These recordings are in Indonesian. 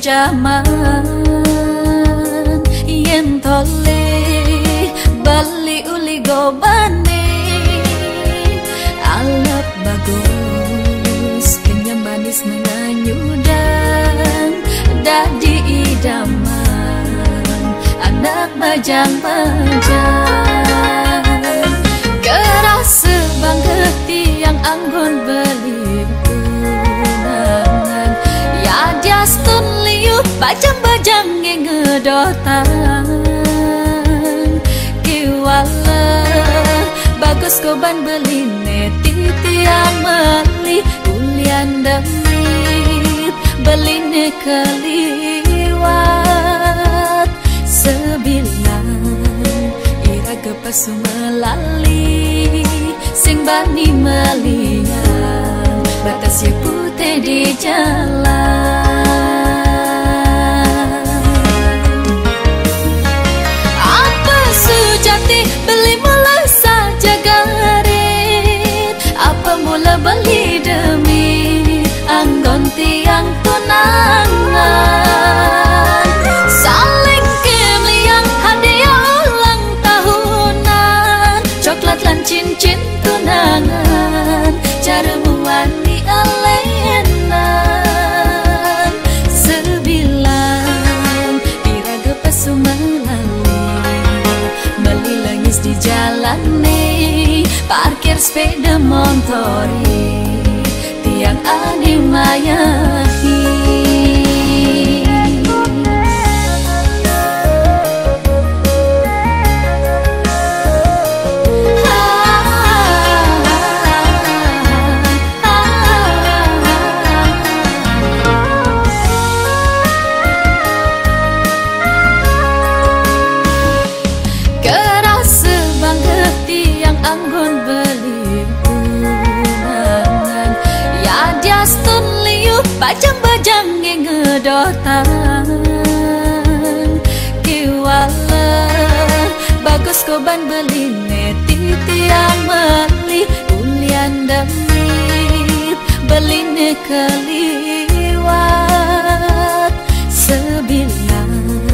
jaman yen tole bali uli gobane alap bagus kenyam manis nanganyudan dadi idaman anak bajang-bajang keras sebanggeti yang anggun berlipunan ya diastun liup bajang-bajang ngedotan kiwala bagus koban beline titian meli ulian demit beline keliwat sebilang ira gepas melali sing bani melihat batas ya putih di jalan. Sejati beli mula saja garit, apa mula beli demi anggon tiang tunangan, saling kemelian hadiah ulang tahunan, coklat lan cincin tunangan, cara muani elenan, sebilang iraga pesumalan. Beli langis di jalan nih, parkir sepeda montori, tiang animayaki. Anggun beli tunangan ya diastun liup bajang-bajang ngedotan kiwala bagus koban beli neti tiang meli ulian demit beli nekeliwat sebilang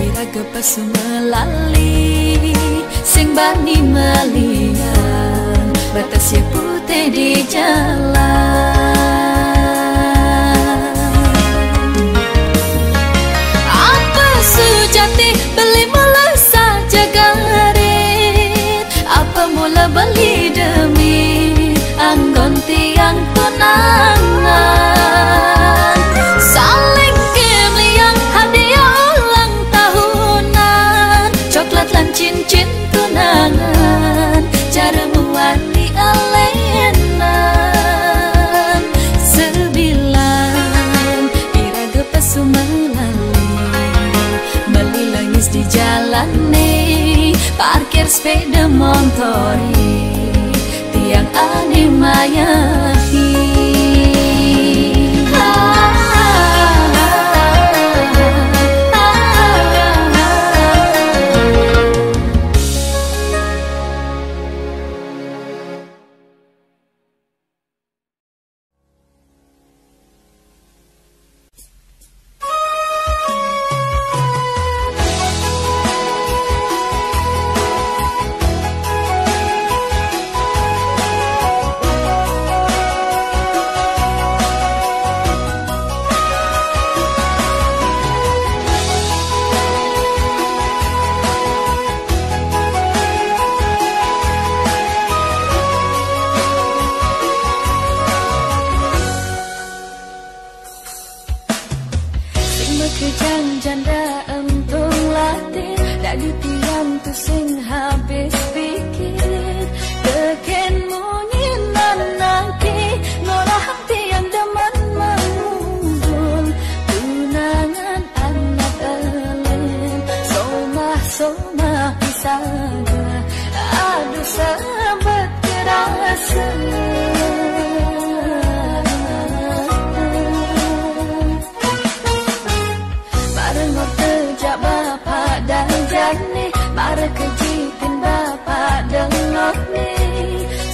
ira gepas melali sing bani melihat batas ya putih di jalan. Apa sejati beli mula saja garit, apa mula beli demi anggon tiang tunangan, saling kemelian hadiah ulang tahunan, coklat lan cincin tunangan, cara muani elenan, sebilang ira gepas melali, beli langis di jalan nih, parkir sepeda montori, tiang animayaki.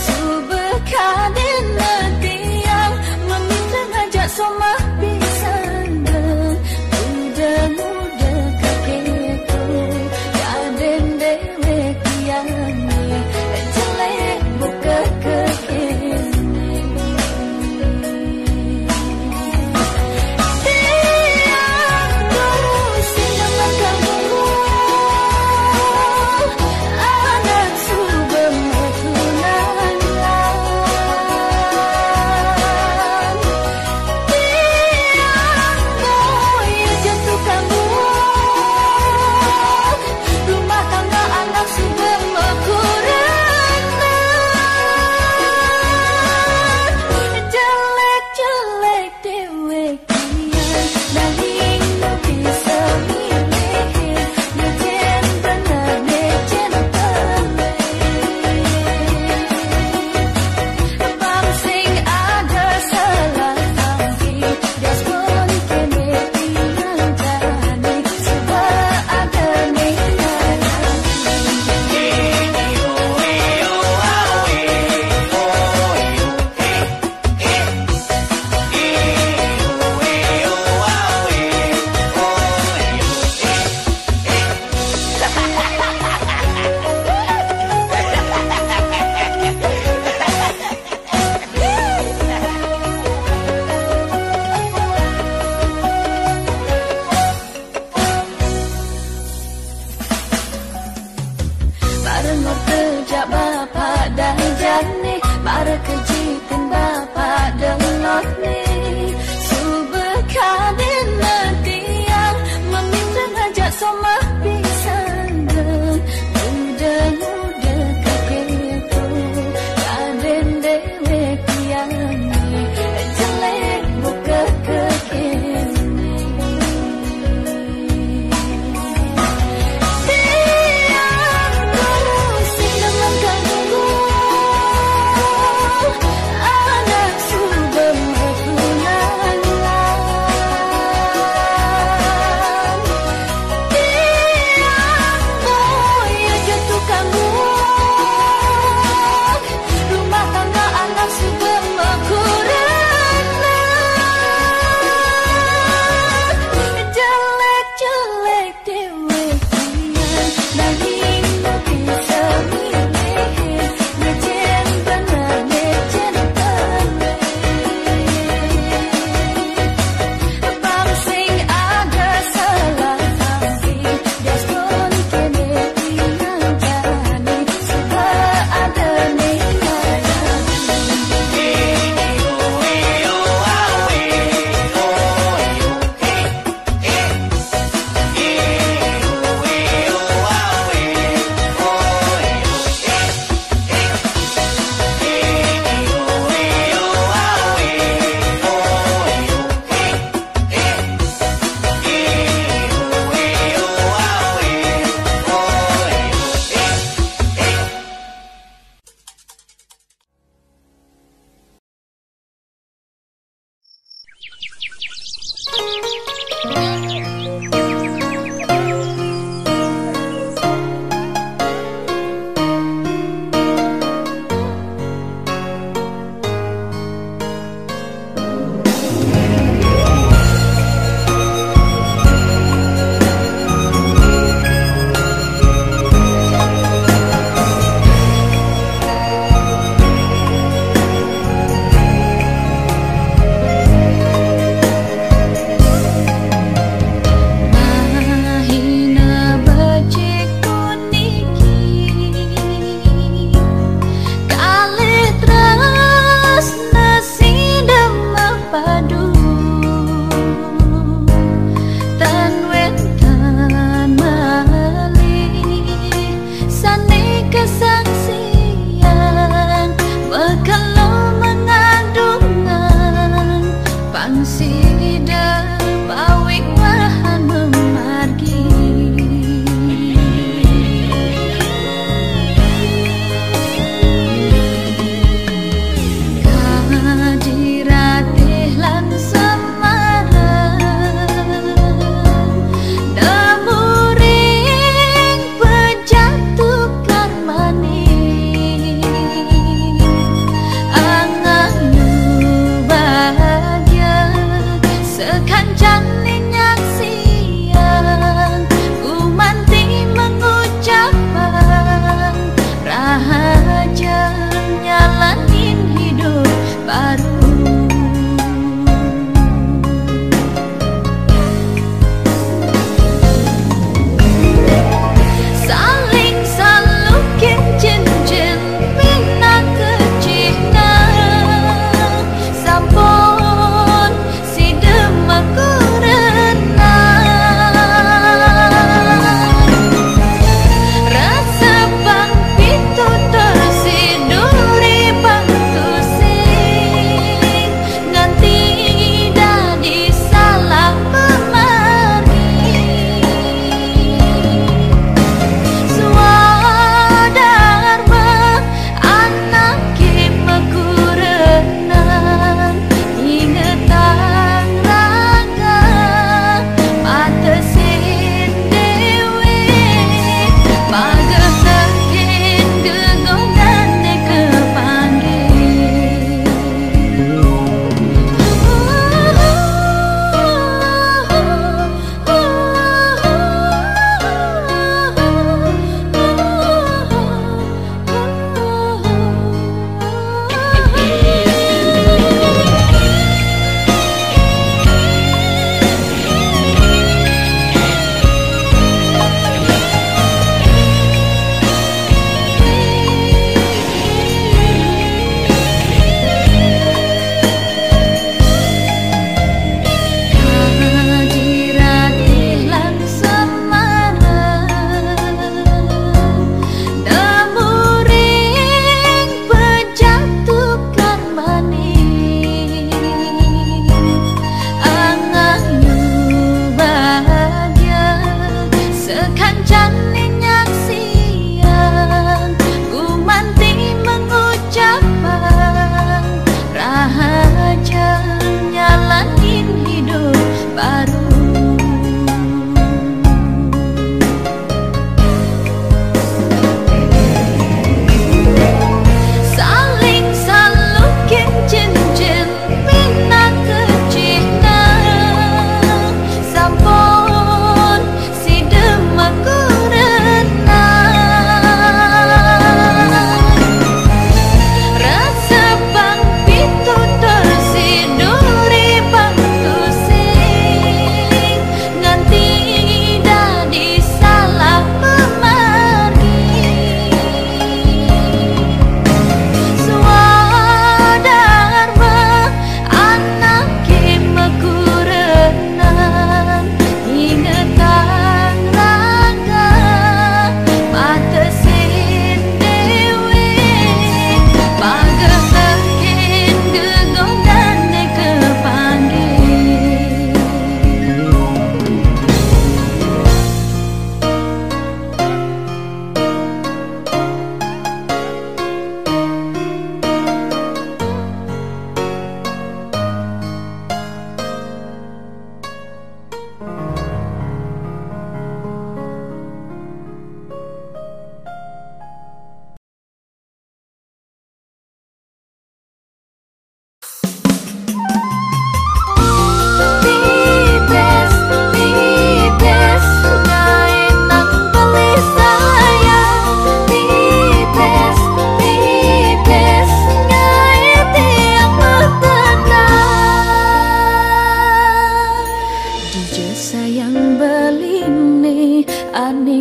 Subuh kadin nanti yang memindang ajak somah pisang. jak bapak dah jani mara kejitin bapak dengot ni subekadin netiang meminta ngajak somah pisang deng muda-muda kakeku kaden dewe tiang ni jelek buka kekini. Tiang ku sing dengan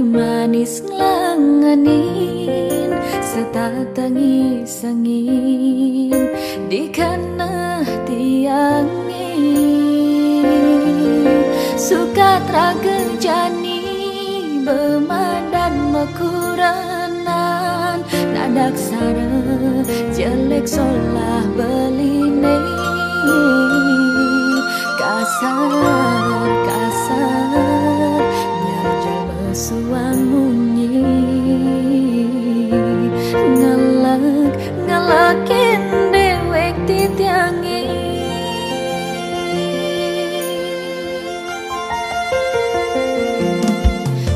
manis langanin setatangis angin di kana tiangin suka tragejani bemadan makuranan nadak sare jelek solah beline kasar kasar nyarjaba suang munyi ngalak ngalakin dewek titiangi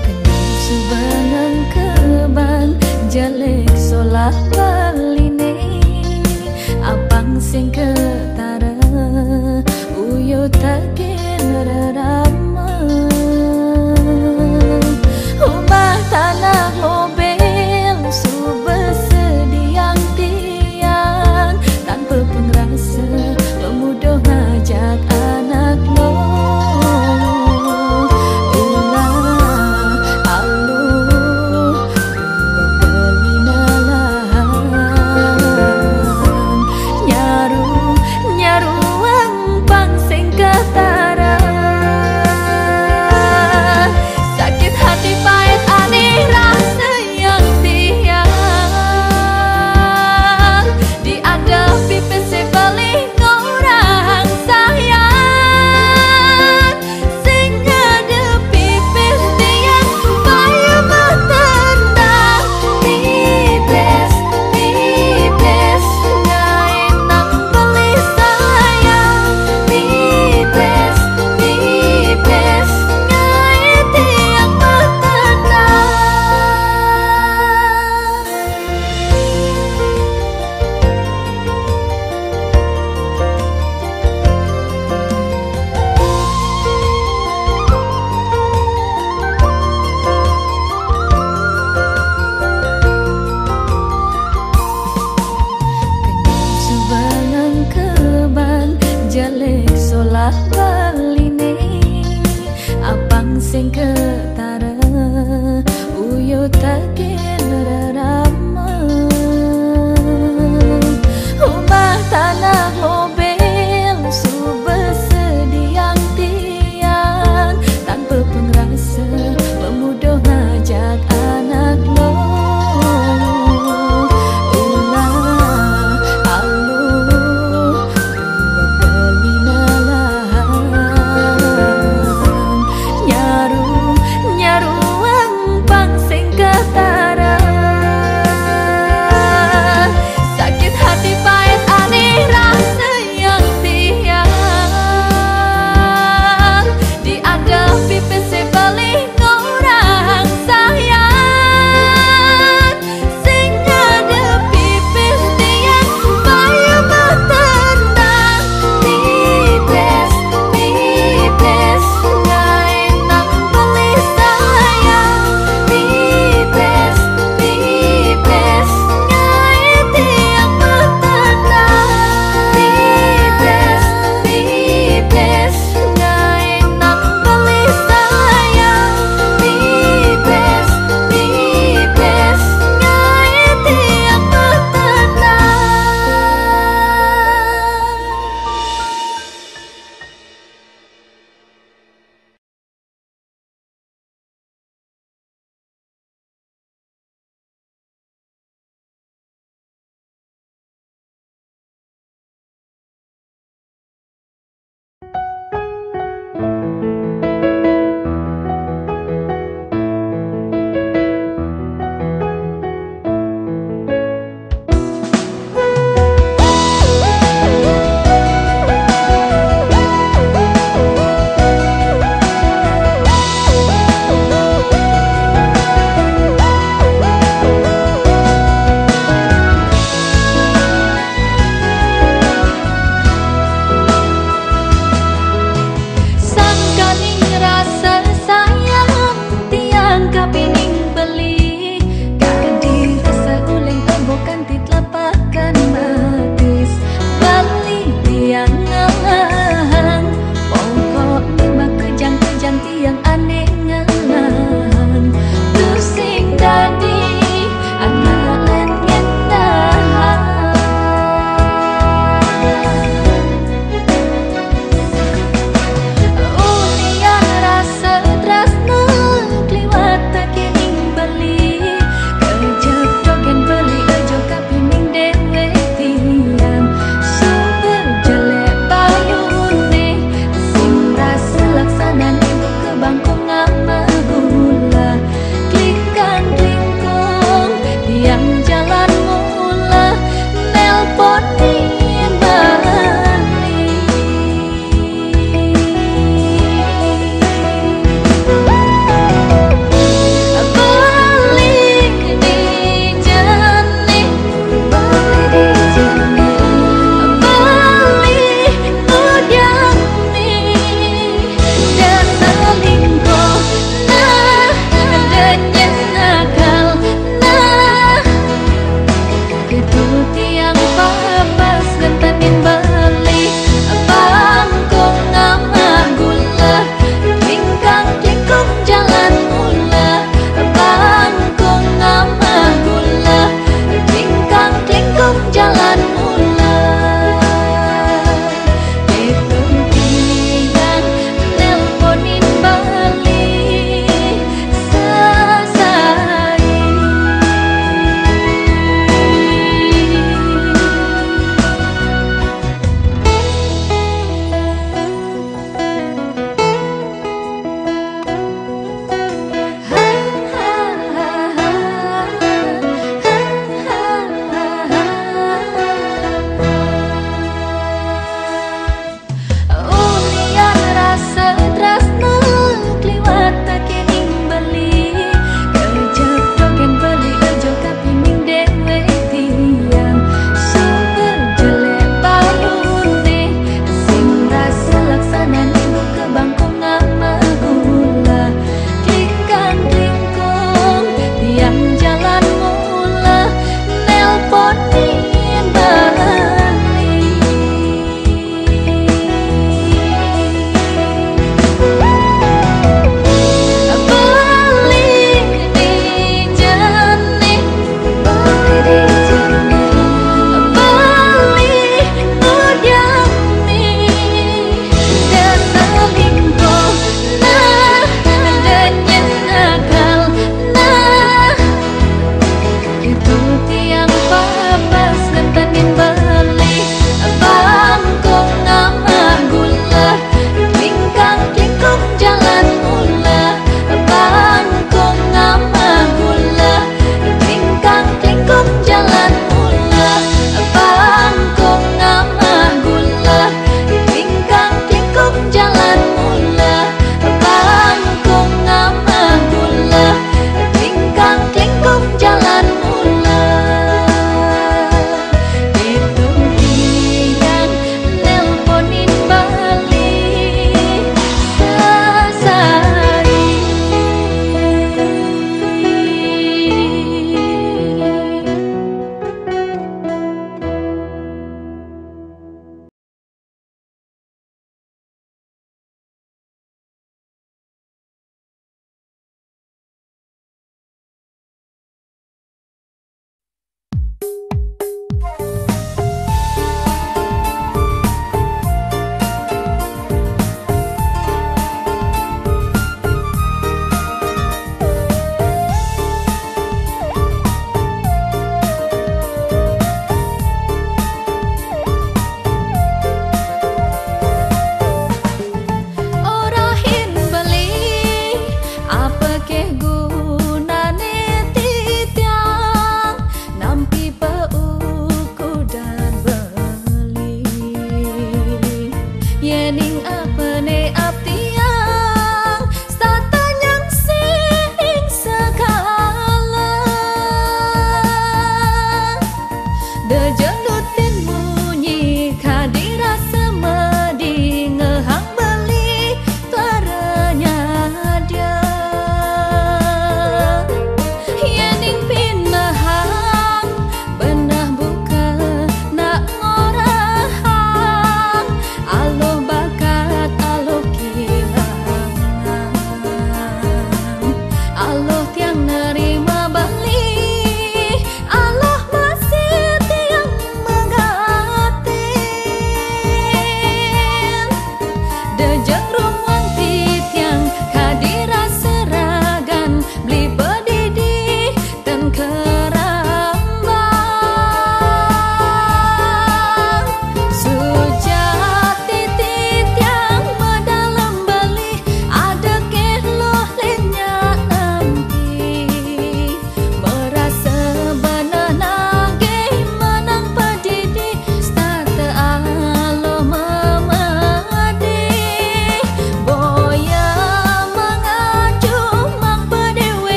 kenal subanang kebang jelek solah baline abang sing ketara uyo takin rarama rumah tanah mobil subesediang tiang tanpa pengrasa pemudah ngajak anak lo ulang alur berpelinalan nyaru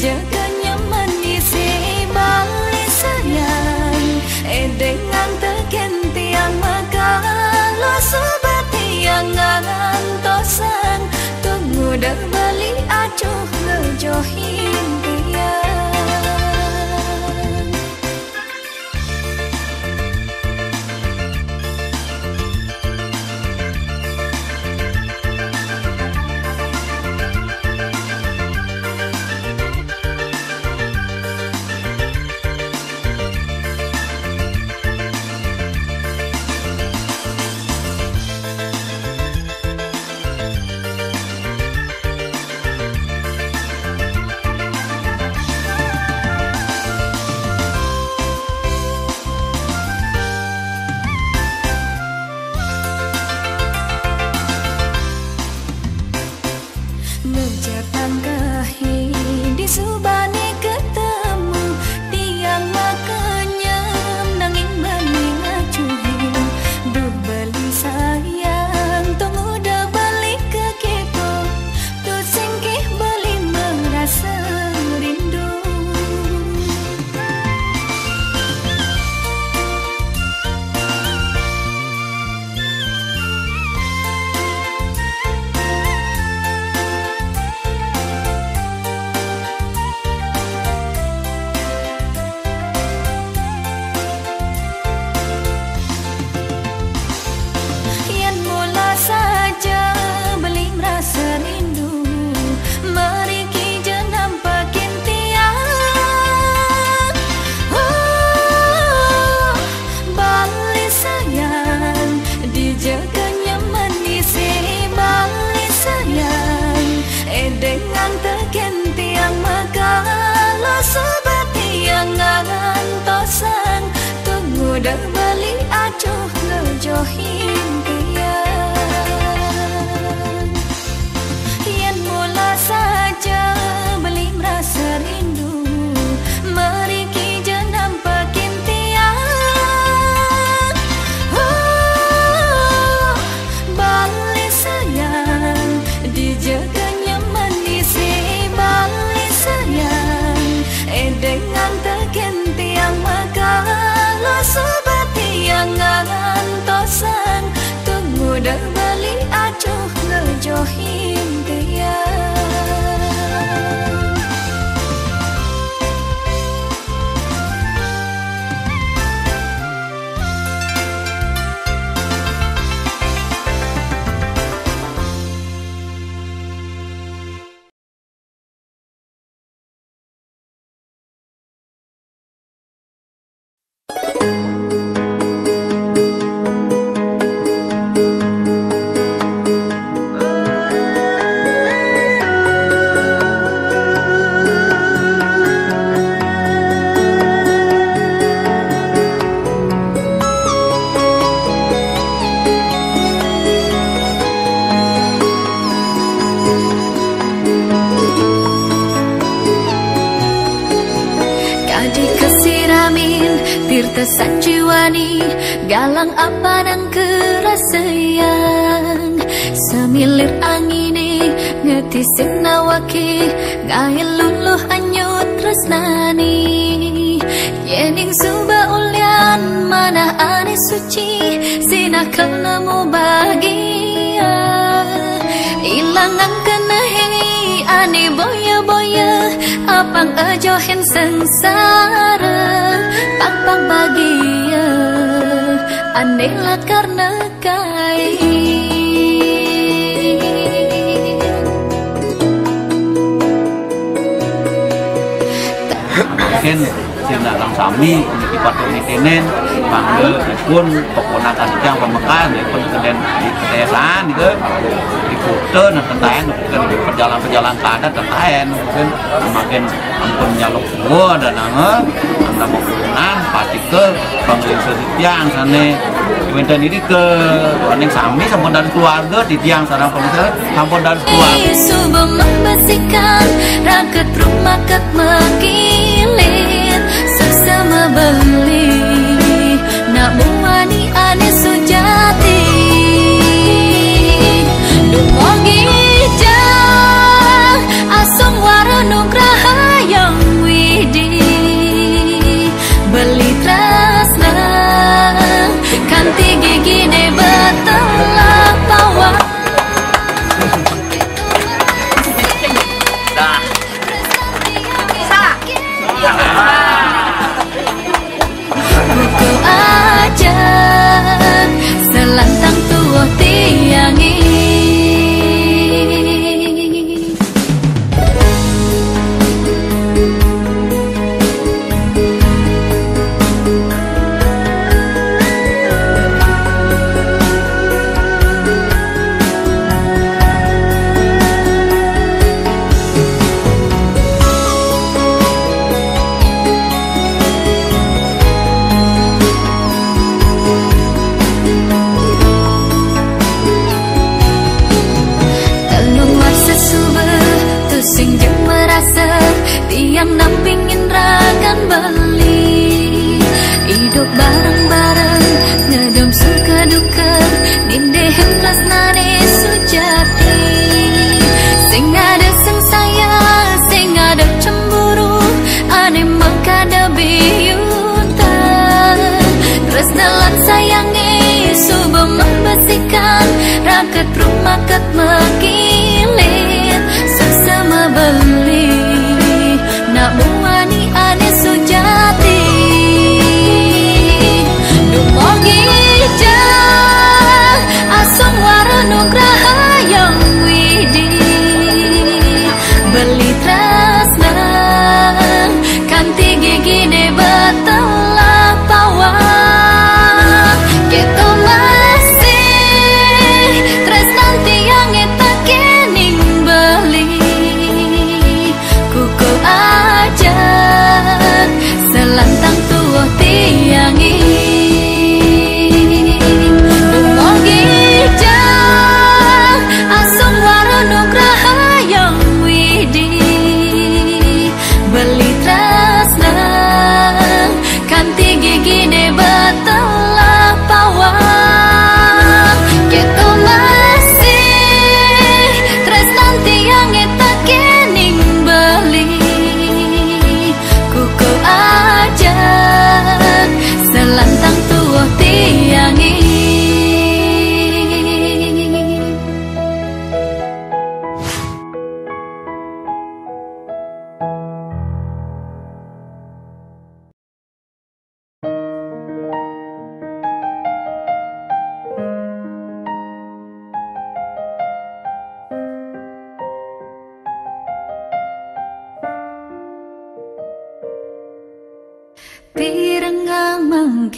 jaganya menisi bali sayang dengan teken tiang makan lo sobat tiang ngangan tosang tunggu dan bali acuh ngejohin tiang Galang apa nang kerasa yang semilir angine ngetisin nawaki ngail luluh anyut tresnani yening suba ulian mana ane suci sinakan namu bahagia ilang ang kenahi ane boya-boya apang ajohin sengsara pang-pang bahagia anehlah karena kain mungkin yang datang sami di patung tenen panggil pun keponakan yang pemekan pun keden ketesan gitu ikutan ketaen di perjalanan keadaan ketaen mungkin makin ampun nyaluk gua dan nama makanan pasti ke panggilan tiang sana kemudian ini ke orang sami sampun dan keluarga di tiang sana panggilan sampun dan keluarga subah membesikan raket rumah kat makilit sesama beli nak muani ane sejati dumogi jah asam warna nugraha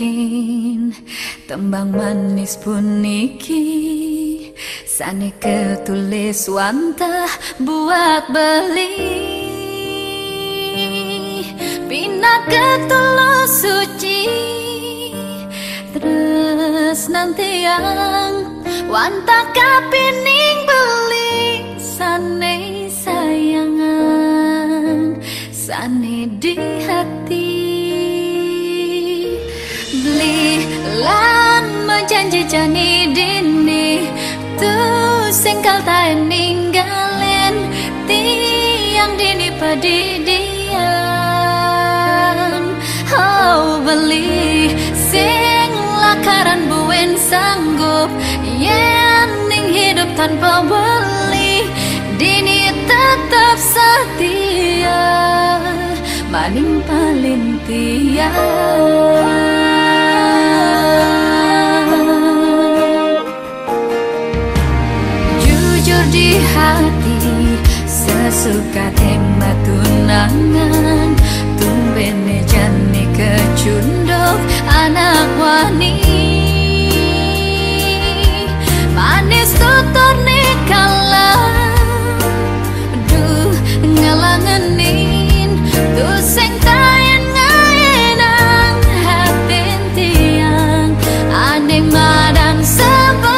mungkin tembang manis puniki sane ketulis wanta buat beli pina ketulus suci terus nanti yang wanta kapining beli sane sayangan sane di hati. Lan menjanji-janji dini tuh singkal tak ninggalin tiang dini pedidian. Oh beli sing lakaran buen sanggup yen ning hidup tanpa beli dini tetap setia maning paling tiang. Di hati sesuka tembak tunangan tumbene jani kecunduk anak wani manis tutur nikala duh ngelangenin tuh sing tayen ngayenang hatin tiang aning madang sebab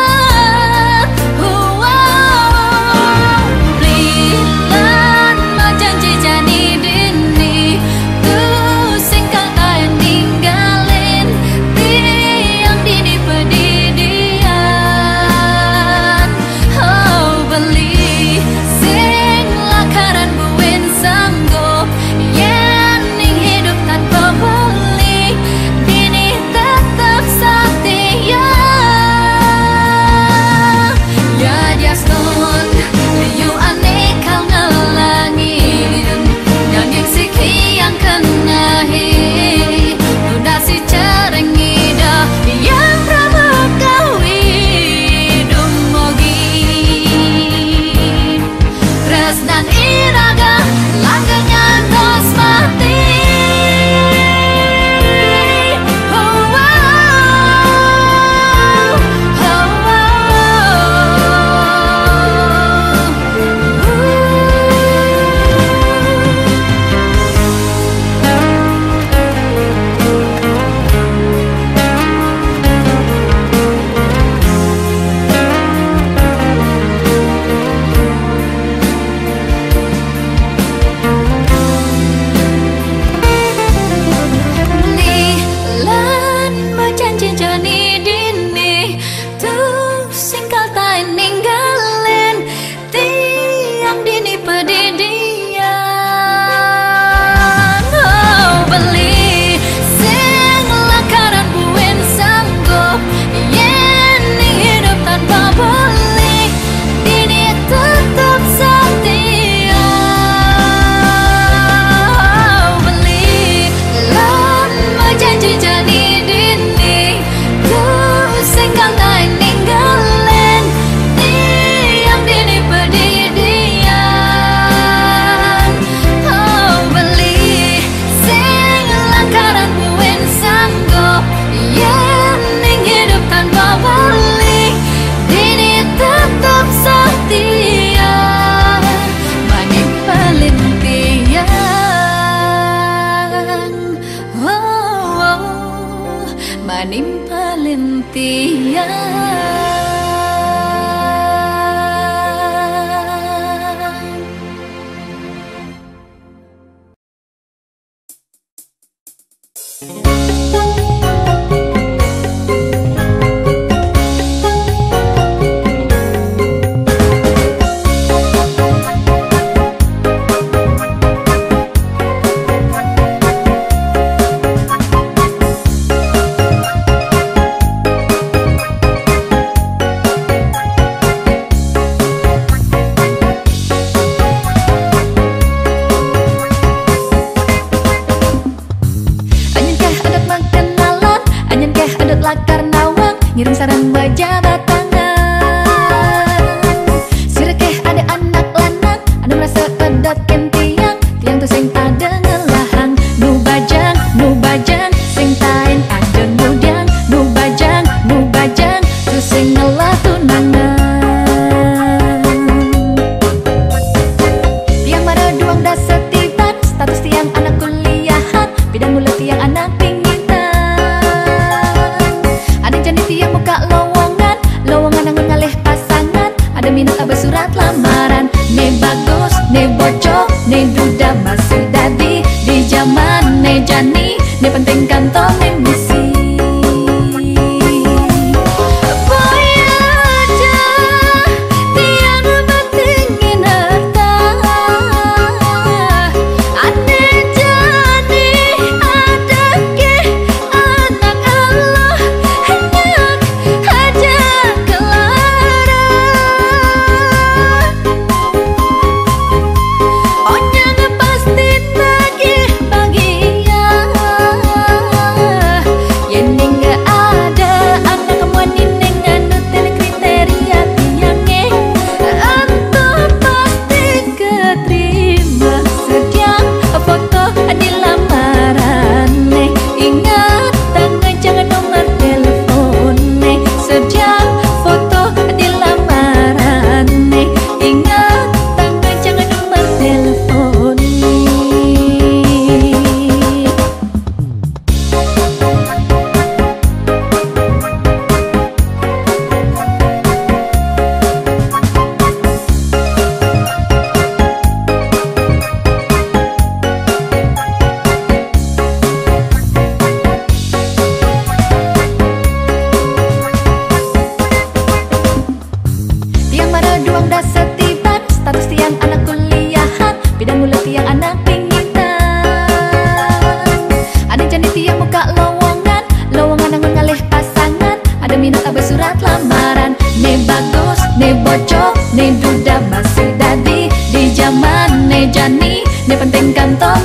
sing taen anjen mane jani ne pentingkan tome misi ne pentingkan to.